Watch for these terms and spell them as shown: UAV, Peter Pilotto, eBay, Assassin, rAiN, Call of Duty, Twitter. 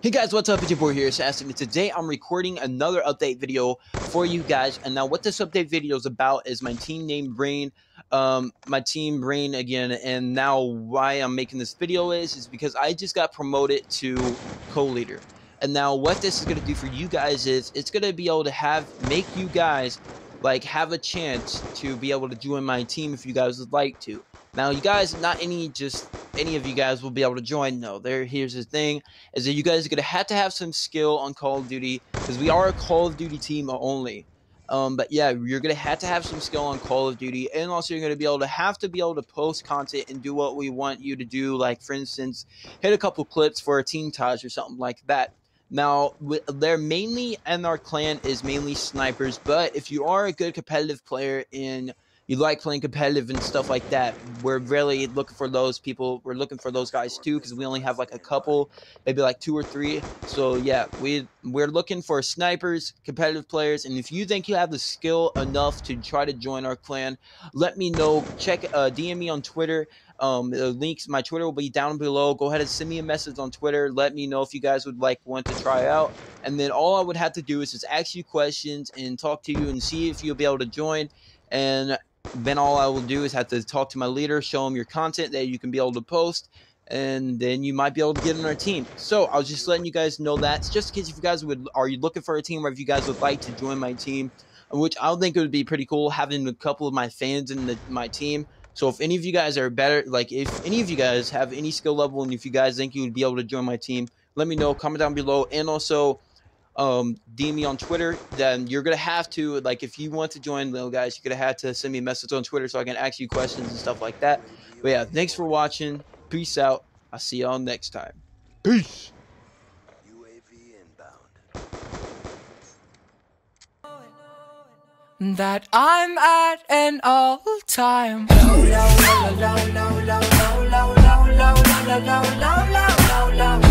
Hey guys, what's up? It's your boy here, Assassin, and today I'm recording another update video for you guys. And now what this update video is about is my team named rAiN, my team rAiN again. And now why I'm making this video is because I just got promoted to co-leader. And now what this is going to do for you guys is it's going to be able to make you guys like have a chance to be able to join my team if you guys would like to. Now you guys, not any of you guys will be able to join. No, here's the thing, is that you guys are gonna have to have some skill on Call of Duty, because we are a Call of Duty team only. But yeah, you're gonna have to have some skill on Call of Duty, and also you're gonna be able to post content and do what we want you to do, like for instance, hit a couple clips for a team Taj or something like that. Now, they're mainly, and our clan is mainly snipers, but if you are a good competitive player in you like playing competitive and stuff like that, we're really looking for those people. We're looking for those guys too, because we only have like a couple, maybe like 2 or 3. So yeah, we're looking for snipers, competitive players, and if you think you have the skill enough to try to join our clan, let me know. Check DM me on Twitter. The links, my Twitter will be down below. Go ahead and send me a message on Twitter. Let me know if you guys would want to try out. And then all I would have to do is just ask you questions and talk to you and see if you'll be able to join. And then all I will do is have to talk to my leader, show him your content that you can be able to post, and then you might be able to get on our team. So I was just letting you guys know that, just in case if you guys are you looking for a team, or if you guys would like to join my team, which I would think it would be pretty cool having a couple of my fans in my team. So if any of you guys are better, like if any of you guys have any skill level, and if you guys think you would be able to join my team, let me know. Comment down below, and also DM me on Twitter. Then you're gonna have to, like, if you want to join, little guys, you're gonna have to send me a message on Twitter so I can ask you questions and stuff like that. But yeah, thanks for watching. Peace out. I'll see y'all next time. Peace. UAV inbound. That I'm at an all-time low.